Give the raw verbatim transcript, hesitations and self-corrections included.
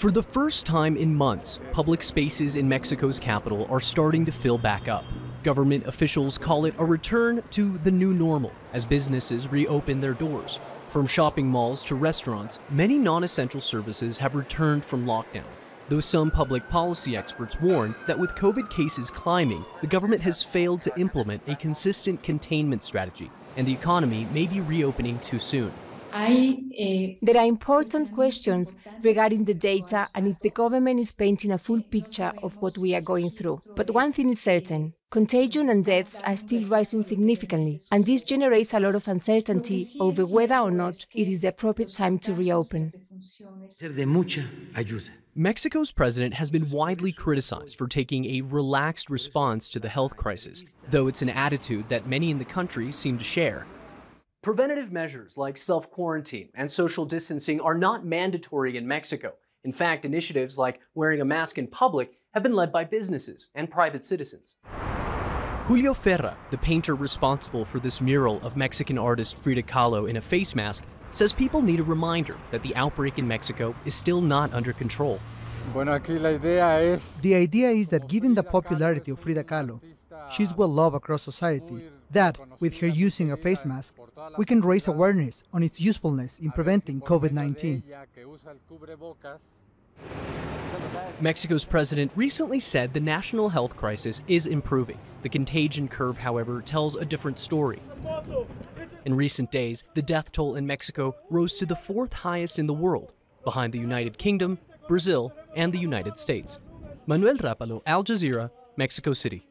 For the first time in months, public spaces in Mexico's capital are starting to fill back up. Government officials call it a return to the new normal as businesses reopen their doors. From shopping malls to restaurants, many non-essential services have returned from lockdown, though some public policy experts warn that with COVID cases climbing, the government has failed to implement a consistent containment strategy, and the economy may be reopening too soon. There are important questions regarding the data and if the government is painting a full picture of what we are going through. But one thing is certain, contagion and deaths are still rising significantly, and this generates a lot of uncertainty over whether or not it is the appropriate time to reopen. Mexico's president has been widely criticized for taking a relaxed response to the health crisis, though it's an attitude that many in the country seem to share. Preventative measures like self-quarantine and social distancing are not mandatory in Mexico. In fact, initiatives like wearing a mask in public have been led by businesses and private citizens. Julio Ferra, the painter responsible for this mural of Mexican artist Frida Kahlo in a face mask, says people need a reminder that the outbreak in Mexico is still not under control. The idea is that given the popularity of Frida Kahlo, she's well loved across society, that, with her using a face mask, we can raise awareness on its usefulness in preventing COVID nineteen. Mexico's president recently said the national health crisis is improving. The contagion curve, however, tells a different story. In recent days, the death toll in Mexico rose to the fourth highest in the world, behind the United Kingdom, Brazil, and the United States. Manuel Rapalo, Al Jazeera, Mexico City.